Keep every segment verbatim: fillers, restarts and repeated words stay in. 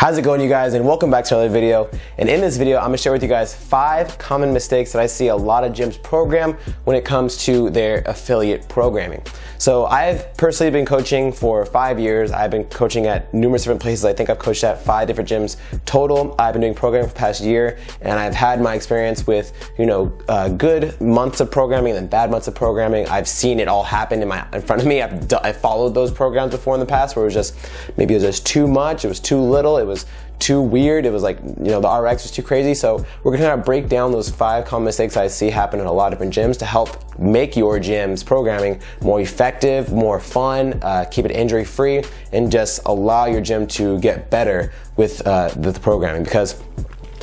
How's it going, you guys, and welcome back to another video. And in this video, I'm gonna share with you guys five common mistakes that I see a lot of gyms program when it comes to their affiliate programming. So I've personally been coaching for five years. I've been coaching at numerous different places. I think I've coached at five different gyms total. I've been doing programming for the past year, and I've had my experience with, you know, uh, good months of programming and then bad months of programming. I've seen it all happen in my in front of me. I've d I followed those programs before in the past where it was just, maybe it was just too much, it was too little, it was too weird, it was like, you know, the R X was too crazy. So we're gonna kind of break down those five common mistakes I see happen in a lot of different gyms to help make your gym's programming more effective, more fun, uh, keep it injury free, and just allow your gym to get better with uh, the programming. Because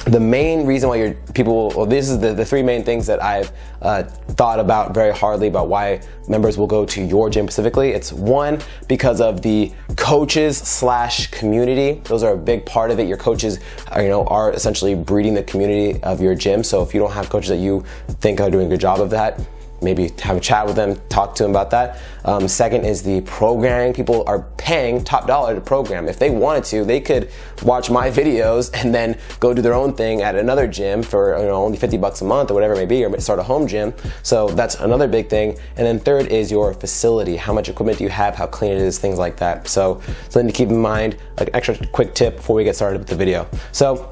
the main reason why your people, well, this is the, the three main things that I've uh, thought about very hardly about why members will go to your gym specifically. It's one, because of the coaches slash community. Those are a big part of it. Your coaches are, you know, are essentially breeding the community of your gym. So if you don't have coaches that you think are doing a good job of that, maybe have a chat with them, talk to them about that. Um, second is the programming. People are paying top dollar to program. If they wanted to, they could watch my videos and then go do their own thing at another gym for, you know, only fifty bucks a month or whatever it may be, or start a home gym. So that's another big thing. And then third is your facility. How much equipment do you have? How clean it is? Things like that. So something to keep in mind, an extra quick tip before we get started with the video. So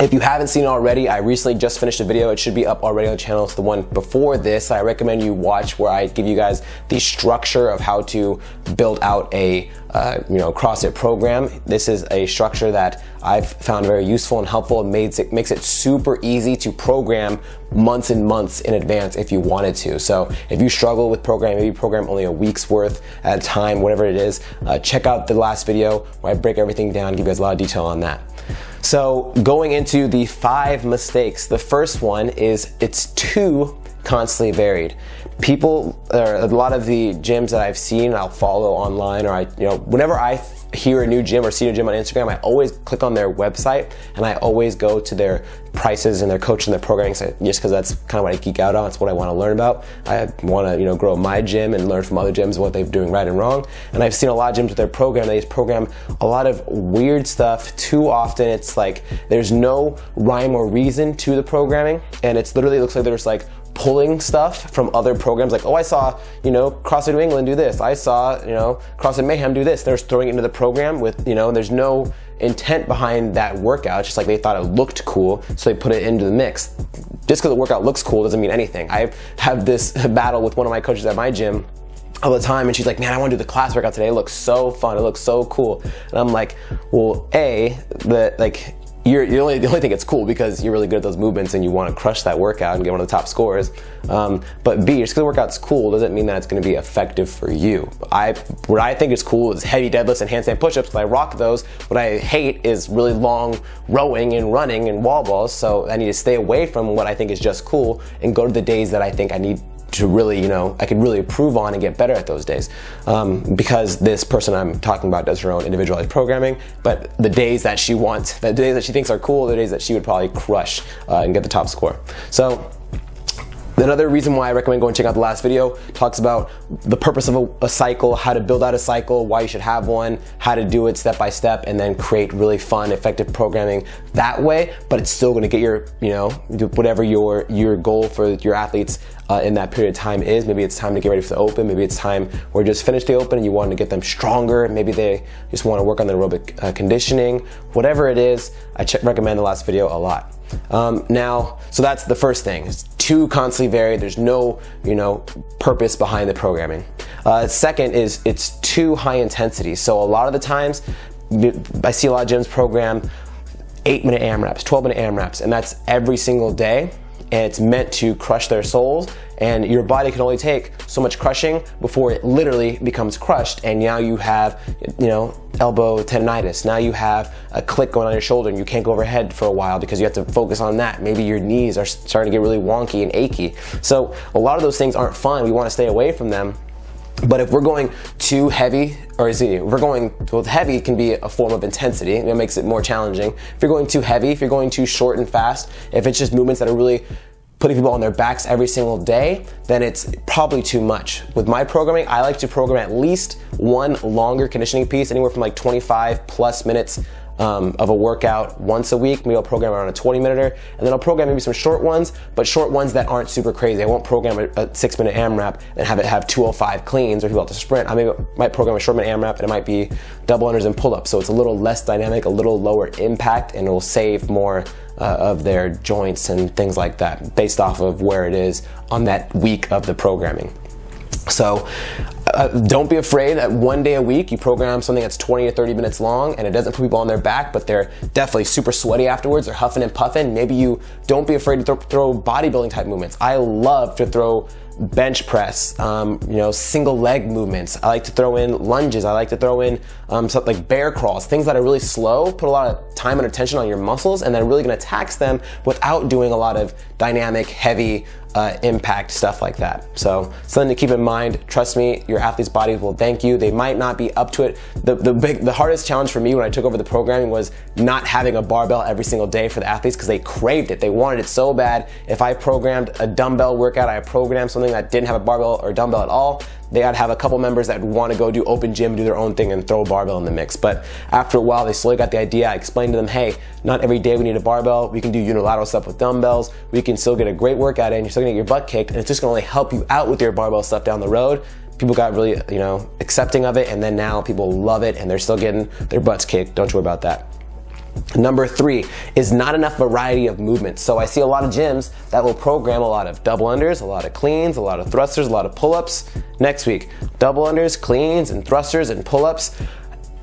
if you haven't seen it already, I recently just finished a video. It should be up already on the channel. It's the one before this. I recommend you watch, where I give you guys the structure of how to build out a uh, you know, CrossFit program. This is a structure that I've found very useful and helpful, and makes it makes it super easy to program months and months in advance if you wanted to. So if you struggle with programming, maybe program only a week's worth at a time, whatever it is, uh, check out the last video where I break everything down and give you guys a lot of detail on that. So going into the five mistakes, the first one is it's too constantly varied. People, or a lot of the gyms that I've seen, I'll follow online, or I, you know, whenever I hear a new gym or see a new gym on Instagram, I always click on their website and I always go to their prices and their coach and their programming, so just because that's kind of what I geek out on. It's what I want to learn about. I want to, you know, grow my gym and learn from other gyms what they're doing right and wrong. And I've seen a lot of gyms with their program, they just program a lot of weird stuff too often. It's like there's no rhyme or reason to the programming, and it's literally, it looks like there's like pulling stuff from other programs, like, oh, I saw, you know, CrossFit New England do this, I saw, you know, CrossFit Mayhem do this. They're just throwing it into the program with, you know, there's no intent behind that workout. It's just like they thought it looked cool, so they put it into the mix. Just because the workout looks cool doesn't mean anything. I have this battle with one of my coaches at my gym all the time, and she's like, man, I want to do the class workout today. It looks so fun, it looks so cool. And I'm like, well, A, the, like, You're, you're only, the only thing that's cool because you're really good at those movements and you want to crush that workout and get one of the top scores. Um, but B, just because the workout's cool doesn't mean that it's going to be effective for you. I, what I think is cool is heavy deadlifts and handstand push-ups, because I rock those. What I hate is really long rowing and running and wall balls. So I need to stay away from what I think is just cool and go to the days that I think I need to really, you know, I could really improve on and get better at those days. Um, because this person I'm talking about does her own individualized programming, but the days that she wants, the days that she thinks are cool, the days that she would probably crush uh, and get the top score. So another reason why I recommend going check out the last video, talks about the purpose of a, a cycle, how to build out a cycle, why you should have one, how to do it step by step, and then create really fun, effective programming that way. But it's still going to get your, you know, whatever your your goal for your athletes uh, in that period of time is. Maybe it's time to get ready for the open. Maybe it's time where you just finish the open and you want to get them stronger. Maybe they just want to work on their aerobic uh, conditioning. Whatever it is, I ch recommend the last video a lot. Um, now, so that's the first thing. It's too constantly varied. There's no, you know, purpose behind the programming. Uh, second is it's too high intensity. So a lot of the times, I see a lot of gyms program eight minute A M RAPs, twelve minute A M RAPs, and that's every single day. And it's meant to crush their souls, and your body can only take so much crushing before it literally becomes crushed, and now you have, you know, elbow tendonitis. Now you have a click going on your shoulder and you can't go overhead for a while because you have to focus on that. Maybe your knees are starting to get really wonky and achy. So a lot of those things aren't fun. We want to stay away from them. But if we're going too heavy, or is it, we're going, well, heavy can be a form of intensity, and that makes it more challenging. If you're going too heavy, if you're going too short and fast, if it's just movements that are really putting people on their backs every single day, then it's probably too much. With my programming, I like to program at least one longer conditioning piece, anywhere from like twenty-five plus minutes um, of a workout once a week. Maybe I'll program around a twenty-minuter, and then I'll program maybe some short ones, but short ones that aren't super crazy. I won't program a, a six-minute AMRAP and have it have two oh five cleans, or if you want to sprint, I maybe might program a short-minute AMRAP and it might be double unders and pull-ups. So it's a little less dynamic, a little lower impact, and it'll save more Uh, of their joints and things like that based off of where it is on that week of the programming. So uh, don't be afraid that one day a week you program something that's twenty to thirty minutes long and it doesn't put people on their back, but they're definitely super sweaty afterwards, they're huffing and puffing. Maybe you don't be afraid to th throw bodybuilding type movements. I love to throw bench press, um, you know, single leg movements. I like to throw in lunges. I like to throw in um, something like bear crawls, things that are really slow, put a lot of time and attention on your muscles, and then really gonna tax them without doing a lot of dynamic, heavy uh, impact stuff like that. So something to keep in mind. Trust me, your athlete's bodies will thank you. They might not be up to it. The, the, big, the hardest challenge for me when I took over the programming was not having a barbell every single day for the athletes because they craved it. They wanted it so bad. If I programmed a dumbbell workout, I programmed something that didn't have a barbell or dumbbell at all, they would have a couple members that would want to go do open gym, do their own thing, and throw a barbell in the mix. But after a while, they slowly got the idea. I explained to them, hey, not every day we need a barbell. We can do unilateral stuff with dumbbells. We can still get a great workout in. You're still going to get your butt kicked, and it's just going to only help you out with your barbell stuff down the road. People got really, you know, accepting of it, and then now people love it, and they're still getting their butts kicked. Don't you worry about that. Number three is not enough variety of movements. So I see a lot of gyms that will program a lot of double unders, a lot of cleans, a lot of thrusters, a lot of pull-ups. Next week, double unders, cleans, and thrusters and pull-ups.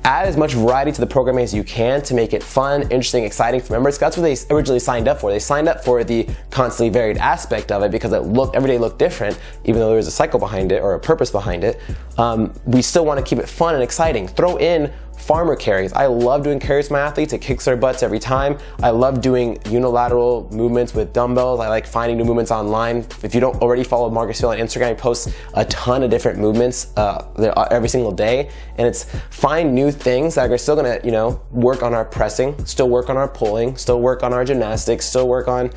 Add as much variety to the programming as you can to make it fun, interesting, exciting for members. That's what they originally signed up for. They signed up for the constantly varied aspect of it because it looked, every day looked different, even though there was a cycle behind it or a purpose behind it. Um, we still want to keep it fun and exciting. Throw in farmer carries. I love doing carries with my athletes. It kicks their butts every time. I love doing unilateral movements with dumbbells. I like finding new movements online. If you don't already follow Marcus Phil on Instagram, he posts a ton of different movements uh, every single day. And it's find new things that are still gonna, you know, work on our pressing, still work on our pulling, still work on our gymnastics, still work on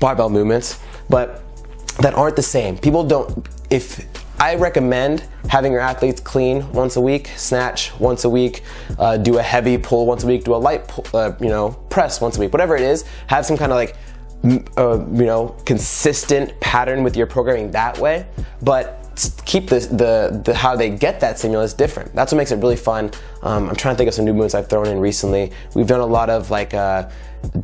barbell movements, but that aren't the same. People don't, if, I recommend having your athletes clean once a week, snatch once a week, uh, do a heavy pull once a week, do a light pull, uh, you know, press once a week, whatever it is. Have some kind of like, uh, you know, consistent pattern with your programming that way, but keep the, the, the how they get that stimulus different. That's what makes it really fun. Um, I'm trying to think of some new movements I've thrown in recently. We've done a lot of like uh,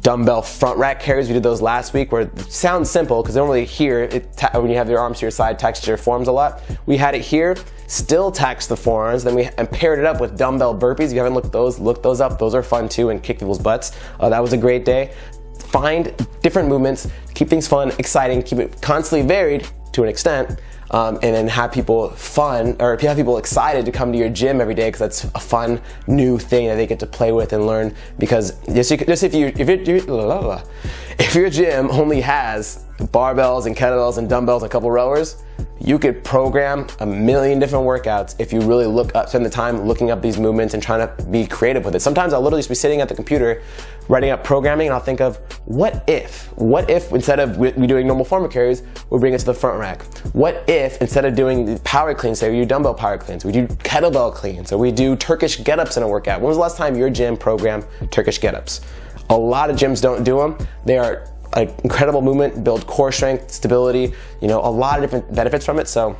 dumbbell front rack carries. We did those last week where it sounds simple because they don't really hear it when you have your arms to your side, tax to your forearms a lot. We had it here, still tax the forearms, then we and paired it up with dumbbell burpees. If you haven't looked at those, look those up. Those are fun too and kick people's butts. Uh, that was a great day. Find different movements, keep things fun, exciting, keep it constantly varied to an extent. Um, and then have people fun, or have people excited to come to your gym every day because that's a fun new thing that they get to play with and learn. Because just, just if you if you if your gym only has barbells and kettlebells and dumbbells and a couple rowers, you could program a million different workouts if you really look up, spend the time looking up these movements and trying to be creative with it. Sometimes I'll literally just be sitting at the computer writing up programming and I'll think of what if? What if instead of we doing normal farmer carries, we bring it to the front rack? What if instead of doing power cleans, say we do dumbbell power cleans, we do kettlebell cleans, or we do Turkish get-ups in a workout? When was the last time your gym programmed Turkish get-ups? A lot of gyms don't do them. They are an incredible movement, build core strength, stability, you know, a lot of different benefits from it. So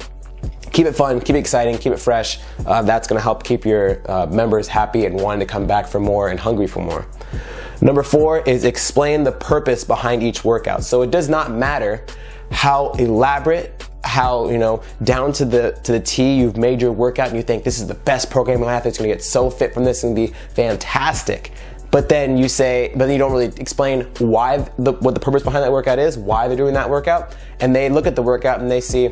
keep it fun, keep it exciting, keep it fresh. Uh, that's gonna help keep your uh, members happy and wanting to come back for more and hungry for more. Number four is explain the purpose behind each workout. So it does not matter how elaborate, how, you know, down to the to the T you've made your workout and you think this is the best program my athlete's gonna get so fit from this and be fantastic. But then you say, but you don't really explain why, the, what the purpose behind that workout is, why they're doing that workout, and they look at the workout and they see,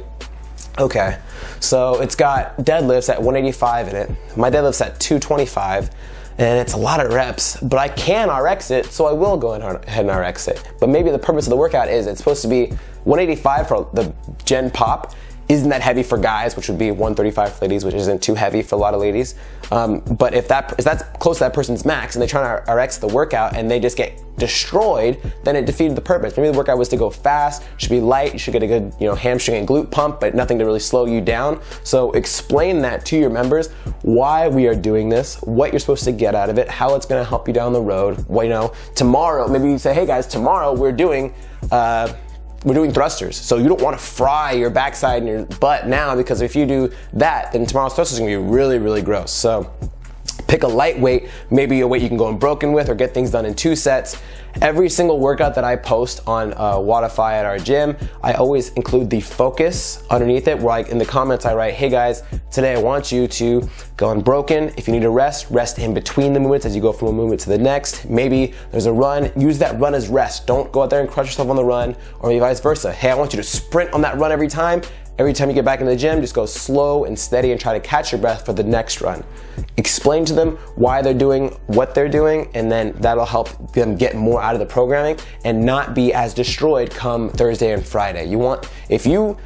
okay, so it's got deadlifts at one eighty-five in it, my deadlift's at two twenty-five, and it's a lot of reps, but I can R X it, so I will go ahead and R X it. But maybe the purpose of the workout is it's supposed to be one eighty-five for the gen pop, isn't that heavy for guys, which would be one thirty-five for ladies, which isn't too heavy for a lot of ladies. Um, but if, that, if that's close to that person's max and they're trying to R X the workout and they just get destroyed, then it defeated the purpose. Maybe the workout was to go fast, should be light, you should get a good you know, hamstring and glute pump, but nothing to really slow you down. So explain that to your members, why we are doing this, what you're supposed to get out of it, how it's gonna help you down the road. Well, you know, tomorrow, maybe you say, hey guys, tomorrow we're doing, uh, we're doing thrusters. So you don't want to fry your backside and your butt now, because if you do that, then tomorrow's thrusters are going to be really, really gross. So pick a lightweight, maybe a weight you can go in broken with or get things done in two sets. Every single workout that I post on uh, Wattify at our gym, I always include the focus underneath it, where I, in the comments I write, hey guys, today I want you to go in broken. If you need to rest, rest in between the movements as you go from one movement to the next. Maybe there's a run, use that run as rest. Don't go out there and crush yourself on the run, or maybe vice versa. Hey, I want you to sprint on that run every time. Every time you get back in the gym, just go slow and steady and try to catch your breath for the next run. Explain to them why they're doing what they're doing, and then that'll help them get more out of the programming and not be as destroyed come Thursday and Friday. You want, if you,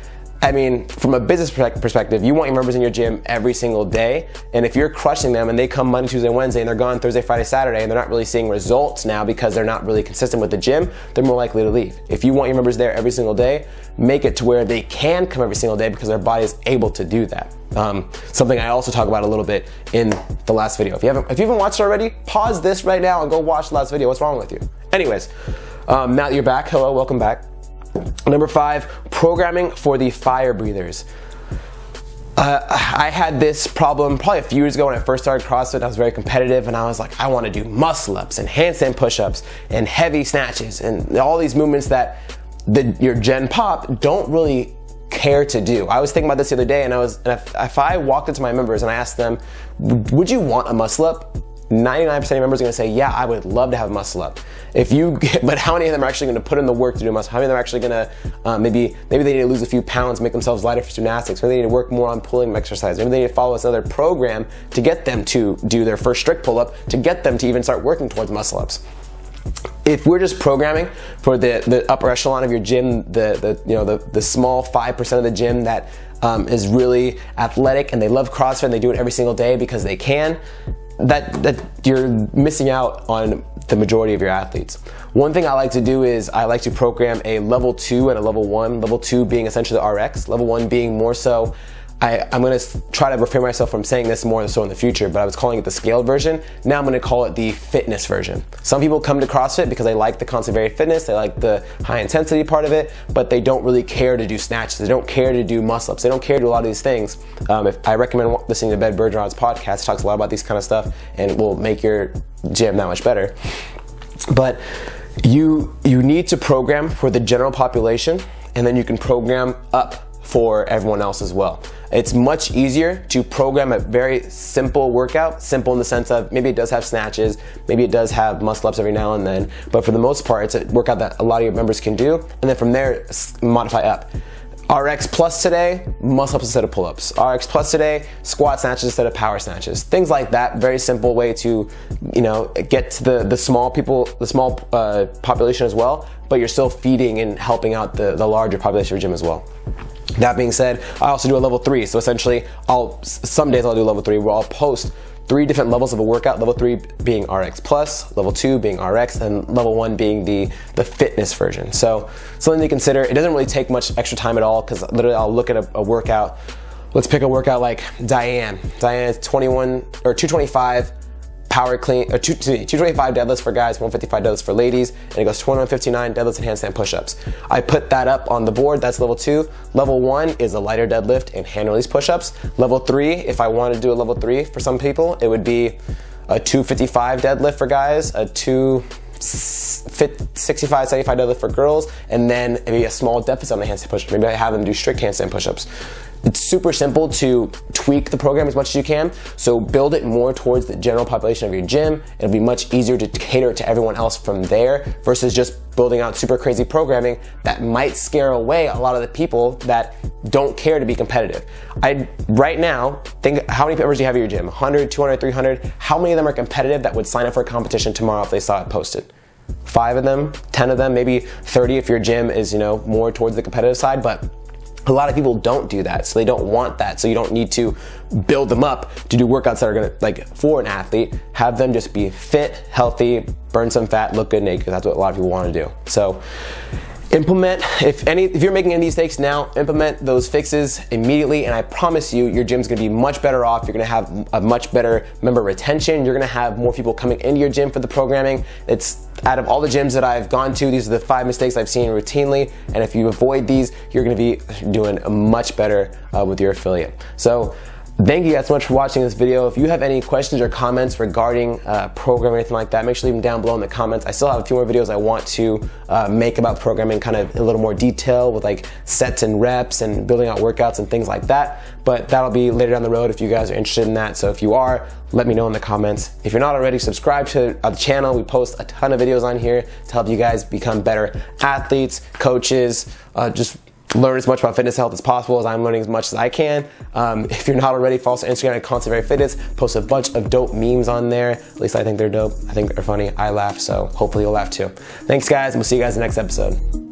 I mean, from a business perspective, you want your members in your gym every single day, and if you're crushing them and they come Monday, Tuesday, Wednesday, and they're gone Thursday, Friday, Saturday, and they're not really seeing results now because they're not really consistent with the gym, they're more likely to leave. If you want your members there every single day, make it to where they can come every single day because their body is able to do that. Um, something I also talk about a little bit in the last video. If you haven't, if you haven't watched it already, pause this right now and go watch the last video. What's wrong with you? Anyways, um, now that you're back, hello, welcome back. Number five, programming for the fire breathers. Uh, I had this problem probably a few years ago when I first started CrossFit. I was very competitive and I was like, I want to do muscle ups and handstand push ups and heavy snatches and all these movements that the, your gen pop don't really care to do. I was thinking about this the other day, and I was, and if, if I walked into my members and I asked them, would you want a muscle up? ninety-nine percent of members are gonna say, yeah, I would love to have a muscle up. If you, get, but how many of them are actually gonna put in the work to do a muscle? How many of them are actually gonna, uh, maybe maybe they need to lose a few pounds, make themselves lighter for gymnastics, maybe they need to work more on pulling exercise, maybe they need to follow another program to get them to do their first strict pull-up, to get them to even start working towards muscle ups. If we're just programming for the, the upper echelon of your gym, the, the, you know, the, the small five percent of the gym that um, is really athletic and they love CrossFit and they do it every single day because they can, That, that you're missing out on the majority of your athletes. One thing I like to do is I like to program a level two and a level one. Level two being essentially the R X, level one being more so, I, I'm gonna try to refrain myself from saying this more so in the future, but I was calling it the scaled version. Now I'm gonna call it the fitness version. Some people come to CrossFit because they like the ConstantlyVariedFitness fitness, they like the high intensity part of it, but they don't really care to do snatches, they don't care to do muscle ups, they don't care to do a lot of these things. Um, if I recommend listening to Ben Bergeron's podcast, he talks a lot about these kind of stuff and will make your gym that much better. But you, you need to program for the general population, and then you can program up for everyone else as well. It's much easier to program a very simple workout, simple in the sense of maybe it does have snatches, maybe it does have muscle ups every now and then, but for the most part, it's a workout that a lot of your members can do, and then from there, modify up. R X plus today, muscle ups instead of pull ups. R X plus today, squat snatches instead of power snatches. Things like that, very simple way to, you know, get to the, the small people, the small uh, population as well, but you're still feeding and helping out the, the larger population of your gym as well. That being said, I also do a level three. So essentially, I'll, some days I'll do level three where I'll post three different levels of a workout, level three being R X plus, level two being R X, and level one being the, the fitness version. So something to consider. It doesn't really take much extra time at all, because literally I'll look at a, a workout. Let's pick a workout like Diane. Diane's twenty-one or two twenty-five power clean, or two, two twenty-five deadlifts for guys, one fifty-five deadlifts for ladies, and it goes twenty-one fifty-nine deadlifts and handstand push-ups. I put that up on the board, that's level two. Level one is a lighter deadlift and hand release push-ups. Level three, if I wanted to do a level three for some people, it would be a two fifty-five deadlift for guys, a two sixty-five, seventy-five deadlift for girls, and then maybe a small deficit on the handstand push-up. Maybe I have them do strict handstand push-ups. It's super simple to tweak the program as much as you can, so build it more towards the general population of your gym. It'll be much easier to cater to everyone else from there versus just building out super crazy programming that might scare away a lot of the people that don't care to be competitive. I, right now, think how many members do you have at your gym? one hundred, two hundred, three hundred? How many of them are competitive that would sign up for a competition tomorrow if they saw it posted? Five of them, ten of them, maybe thirty if your gym is, you know, more towards the competitive side, but A lot of people don't do that, so they don't want that. So you don't need to build them up to do workouts that are gonna, like for an athlete, have them just be fit, healthy, burn some fat, look good naked. That's what a lot of people wanna do. So implement, if any, if you're making any of these mistakes now, implement those fixes immediately, and I promise you, your gym's gonna be much better off. You're gonna have a much better member retention. You're gonna have more people coming into your gym for the programming. It's out of all the gyms that I've gone to, these are the five mistakes I've seen routinely, and if you avoid these, you're gonna be doing much better uh, with your affiliate. So thank you guys so much for watching this video. If you have any questions or comments regarding uh, programming or anything like that, make sure to leave them down below in the comments. I still have a few more videos I want to uh, make about programming, kind of in a little more detail with like sets and reps and building out workouts and things like that. But that'll be later down the road if you guys are interested in that. So if you are, let me know in the comments. If you're not already, subscribe to the channel. We post a ton of videos on here to help you guys become better athletes, coaches, uh, just learn as much about fitness health as possible, as I'm learning as much as I can. Um, if you're not already, follow us on Instagram at ConstantlyVariedFitness. Post a bunch of dope memes on there. At least I think they're dope. I think they're funny. I laugh, so hopefully you'll laugh too. Thanks guys, and we'll see you guys in the next episode.